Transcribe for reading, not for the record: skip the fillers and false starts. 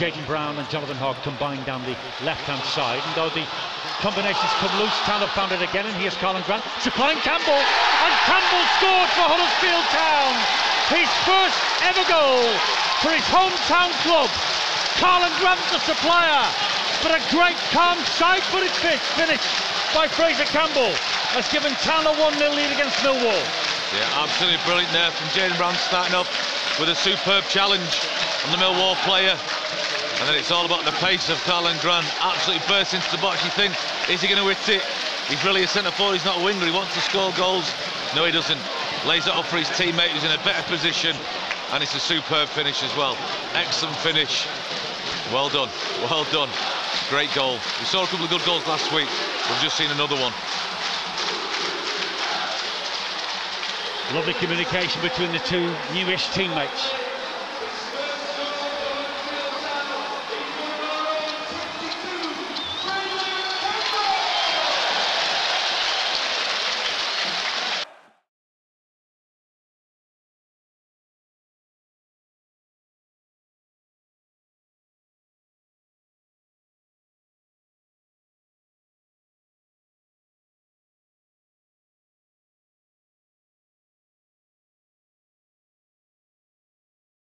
Jayden Brown and Jonathan Hogg combined down the left-hand side, and though the combinations come loose, Tanner found it again, and here's Colin Grant to Colin Campbell, and Campbell scored for Huddersfield Town, his first ever goal for his hometown club. Karlan Grant the supplier, but a great calm side-footed finish by Fraizer Campbell has given Town a 1-0 lead against Millwall. Yeah, absolutely brilliant there from Jayden Brown, starting up with a superb challenge on the Millwall player, and then it's all about the pace of Karlan Grant. Absolutely bursts into the box. You think, is he going to hit it? He's really a centre forward, he's not a winger, he wants to score goals. No, he doesn't. Lays it off for his teammate who's in a better position, and it's a superb finish as well. Excellent finish. Well done, well done. Great goal. We saw a couple of good goals last week, we've just seen another one. Lovely communication between the two newish teammates.